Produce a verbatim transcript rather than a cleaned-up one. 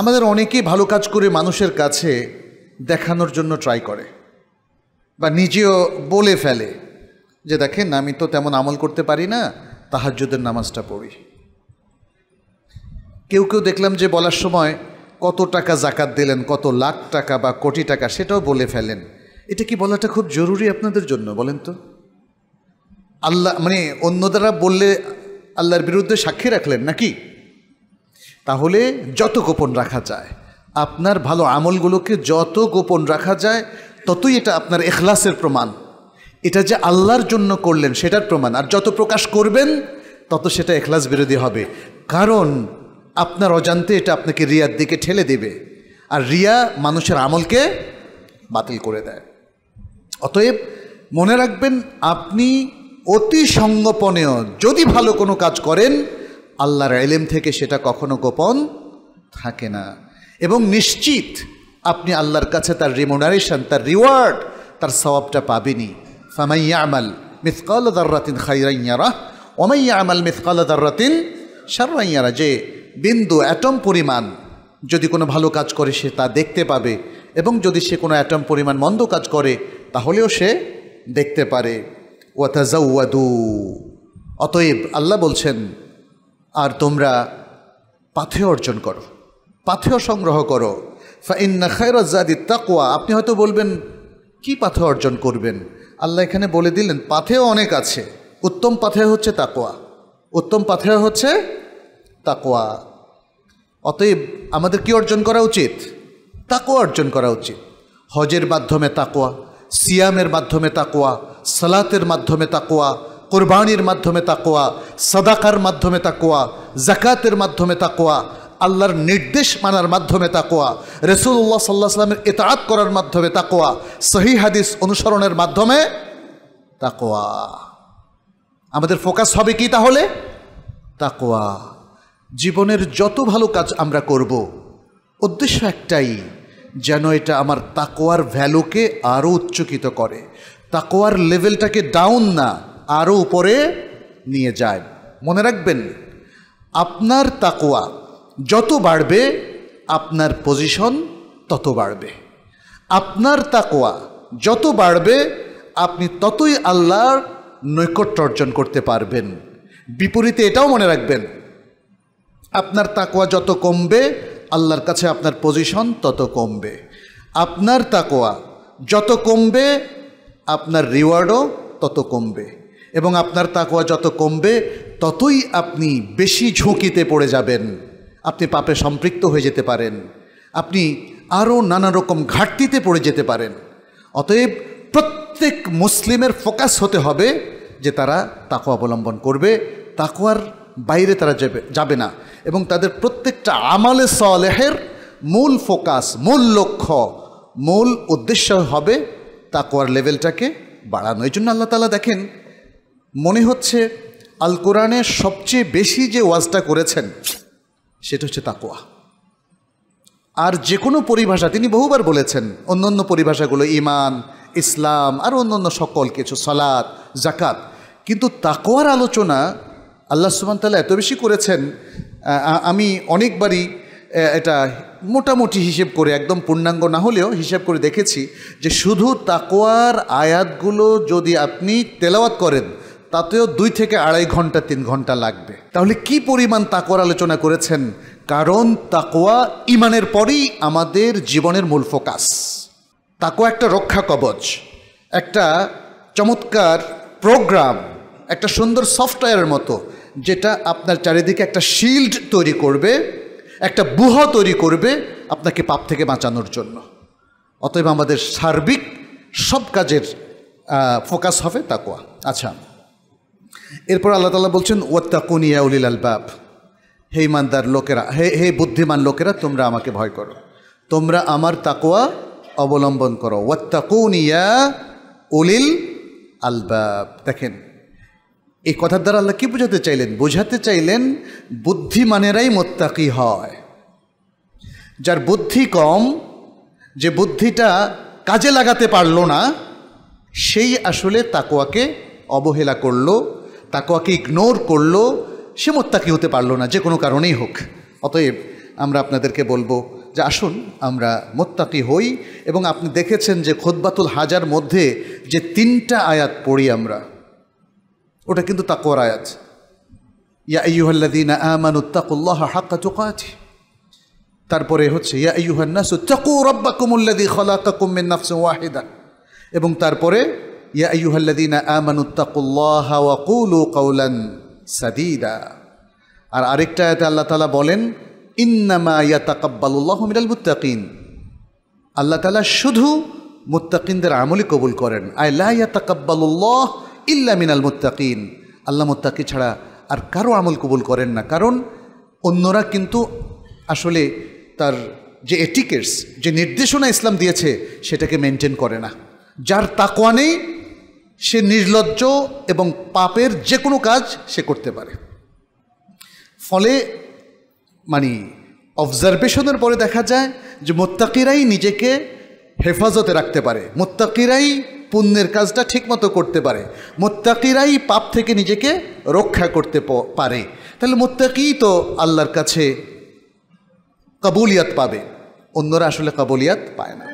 আমাদের অনেকেই ভালো কাজ করে মানুষের কাছে দেখানোর জন্য ট্রাই করে বা নিজেও বলে ফেলে যে দেখেন আমি তো তেমন আমল করতে পারি না, তাহাজ্জুদের নামাজটা পড়ি। কেউ কেউ দেখলাম যে বলার সময় কত টাকা জাকাত দিলেন, কত লাখ টাকা বা কোটি টাকা সেটাও বলে ফেলেন। এটা কি বলাটা খুব জরুরি আপনাদের জন্য বলেন তো? আল্লাহ মানে অন্য দ্বারা বললে আল্লাহর বিরুদ্ধে সাক্ষী রাখলেন নাকি? তাহলে যত গোপন রাখা যায়, আপনার ভালো আমলগুলোকে যত গোপন রাখা যায় ততই এটা আপনার ইখলাসের প্রমাণ। এটা যে আল্লাহর জন্য করলেন সেটার প্রমাণ। আর যত প্রকাশ করবেন তত সেটা ইখলাস বিরোধী হবে, কারণ আপনার অজান্তে এটা আপনাকে রিয়ার দিকে ঠেলে দেবে, আর রিয়া মানুষের আমলকে বাতিল করে দেয়। অতএব মনে রাখবেন, আপনি অতি সঙ্গপনেও যদি ভালো কোনো কাজ করেন আল্লাহর ইলম থেকে সেটা কখনো গোপন থাকে না, এবং নিশ্চিত আপনি আল্লাহর কাছে তার রিমুনারেশন, তার রিওয়ার্ড, তার সওয়াবটা পাবেনই। ফামান ইয়ামাল মিসকালা যাররাতিন খাইরান ইয়ারাহু ওয়া মান ইয়ামাল মিসকালা যাররাতিন শাররান ইয়ারাহু, যে বিন্দু অ্যাটম পরিমাণ যদি কোনো ভালো কাজ করে সে তা দেখতে পাবে, এবং যদি সে কোনো অ্যাটম পরিমাণ মন্দ কাজ করে তাহলেও সে দেখতে পারে। ওয়া তাযাওয়াদু, অতএব আল্লাহ বলছেন আর তোমরা পাথেয় অর্জন করো, পাথেয় সংগ্রহ করো। ফাইন্না খায়রা যাদি তাকওয়া। আপনি হয়তো বলবেন কি পাথেয় অর্জন করবেন? আল্লাহ এখানে বলে দিলেন পাথেয় অনেক আছে, উত্তম পাথেয় হচ্ছে তাকওয়া, উত্তম পাথেয় হচ্ছে তাকওয়া। অতএব আমাদের কি অর্জন করা উচিত? তাকওয়া অর্জন করা উচিত। হজের মাধ্যমে তাকওয়া, সিয়ামের মাধ্যমে তাকওয়া, সালাতের মাধ্যমে তাকওয়া, কোরবানির মাধ্যমে তাকওয়া, সাদাকার মাধ্যমে তাকওয়া, জাকাতের মাধ্যমে তাকওয়া, আল্লাহর নির্দেশ মানার মাধ্যমে তাকওয়া, রাসূলুল্লাহ সাল্লাল্লাহু আলাইহি ওয়াসাল্লামের ইতাআত করার মাধ্যমে তাকওয়া, সহিহ হাদিস অনুসরণের মাধ্যমে তাকওয়া। আমাদের ফোকাস হবে কি তাহলে? তাকওয়া। জীবনের যত ভালো কাজ আমরা করব উদ্দেশ্য একটাই, যেন এটা আমার তাকওয়ার ভ্যালুকে আরও উচ্চকিত করে, তাকওয়ার লেভেলটাকে ডাউন না আরও উপরে নিয়ে যায়। মনে রাখবেন আপনার তাকওয়া যত বাড়বে আপনার পজিশন তত বাড়বে, আপনার তাকওয়া যত বাড়বে আপনি ততই আল্লাহর নৈকট্য অর্জন করতে পারবেন। বিপরীতে এটাও মনে রাখবেন, আপনার তাকওয়া যত কমবে আল্লাহর কাছে আপনার পজিশন তত কমবে, আপনার তাকওয়া যত কমবে আপনার রিওয়ার্ডও তত কমবে, এবং আপনার তাকওয়া যত কমবে ততই আপনি বেশি ঝুঁকিতে পড়ে যাবেন, আপনি পাপে সম্পৃক্ত হয়ে যেতে পারেন, আপনি আরও নানা রকম ঘাটতিতে পড়ে যেতে পারেন। অতএব প্রত্যেক মুসলিমের ফোকাস হতে হবে যে তারা তাকওয়া অবলম্বন করবে, তাকওয়ার বাইরে তারা যাবে যাবে না, এবং তাদের প্রত্যেকটা আমালে সালেহের মূল ফোকাস, মূল লক্ষ্য, মূল উদ্দেশ্য হবে তাকওয়ার লেভেলটাকে বাড়ানো। এই জন্য আল্লাহ তাআলা দেখেন মনে হচ্ছে আল কোরআনের সবচেয়ে বেশি যে ওয়াজটা করেছেন সেটা হচ্ছে তাকওয়া। আর যে কোনো পরিভাষা তিনি বহুবার বলেছেন, অন্য অন্য পরিভাষাগুলো ঈমান, ইসলাম আর অন্য অন্য সকল কিছু, সালাত, যাকাত, কিন্তু তাকওয়ার আলোচনা আল্লাহ সুবহানাহু ওয়া তাআলা এত বেশি করেছেন। আমি অনেকবারই এটা মোটামুটি হিসেব করে, একদম পূর্ণাঙ্গ না হলেও হিসেব করে দেখেছি যে শুধু তাকওয়ার আয়াতগুলো যদি আপনি তেলাওয়াত করেন তাতেও দুই থেকে আড়াই ঘন্টা তিন ঘন্টা লাগবে। তাহলে কি পরিমাণ তাকওয়ার আলোচনা করেছেন? কারণ তাকওয়া ইমানের পরেই আমাদের জীবনের মূল ফোকাস। তাকওয়া একটা রক্ষা কবচ, একটা চমৎকার প্রোগ্রাম, একটা সুন্দর সফটওয়্যারের মতো, যেটা আপনার চারিদিকে একটা শিল্ড তৈরি করবে, একটা বুহ তৈরি করবে আপনাকে পাপ থেকে বাঁচানোর জন্য। অতএব আমাদের সার্বিক সব কাজের ফোকাস হবে তাকওয়া। আচ্ছা, এরপর আল্লাহ তাআলা বলছেন ওয়াত্তাকুনি ইয়া উলিল আলবাব, হে ইমানদার লোকেরা, হে হে বুদ্ধিমান লোকেরা তোমরা আমাকে ভয় করো, তোমরা আমার তাকওয়া অবলম্বন করো। ওয়াত্তাকুনি ইয়া উলিল আলবাব। দেখেন এই কথার দ্বারা আল্লাহ কি বোঝাতে চাইলেন? বোঝাতে চাইলেন বুদ্ধিমানেরাই মুত্তাকি হয়। যার বুদ্ধি কম, যে বুদ্ধিটা কাজে লাগাতে পারল না, সেই আসলে তাকওয়াকে অবহেলা করলো, তাকওয়াকে ইগনোর করলো, সে মুত্তাকি হতে পারলো না যে কোনো কারণেই হোক। অতএব আমরা আপনাদেরকে বলবো যে আসুন আমরা মোত্তাকি হই। এবং আপনি দেখেছেন যে খুতবাতুল হাজার মধ্যে যে তিনটা আয়াত পড়ি আমরা, ওটা কিন্তু তাকওয়ার আয়াত। ইয়া আইয়ুহাল্লাযীনা আমানুত্তাকুল্লাহা হাক্কা তুকাতিহি। তারপরে হচ্ছে ইয়া আইয়ুহান নাসু তাকু রাব্বাকুমুল্লাযী খালাকাকুম মিন নাফসিন ওয়াহিদা। এবং তারপরে ইয়া আইয়ুহাল্লাযীনা আমানুত্তাকুল্লাহা ওয়া কুলু কাওলান সাদীদা। আর আরেকটা আয়াতে আল্লাহ তাআলা বলেন ইন্নামা ইয়াতাকাব্বালুল্লাহু মিনাল মুত্তাকিন। আল্লাহ তাআলা শুধু মুত্তাকিনদের আমলই কবুল করেন। আয় লা ইয়াতাকাব্বালুল্লাহ ইল্লা মিনাল মুত্তাকিন। আল্লাহ মুত্তাকি ছাড়া আর কারো আমল কবুল করেন না, কারণ অন্যরা কিন্তু আসলে তার যে এটিকেটস, যে নির্দেশনা ইসলাম দিয়েছে সেটাকে মেনটেন করে না। যার তাকওয়া নেই সে নির্লজ্জ এবং পাপের যে কোনো কাজ সে করতে পারে। ফলে মানে অবজারভেশনের পরে দেখা যায় যে মুত্তাকিরাই নিজেকে হেফাজতে রাখতে পারে, মুত্তাকিরাই পুণ্যের কাজটা ঠিকমতো করতে পারে, মুত্তাকিরাই পাপ থেকে নিজেকে রক্ষা করতে পারে। তাহলে মুত্তাকি তো আল্লাহর কাছে কবুলিয়াত পাবে, অন্যরা আসলে কবুলিয়াত পায় না।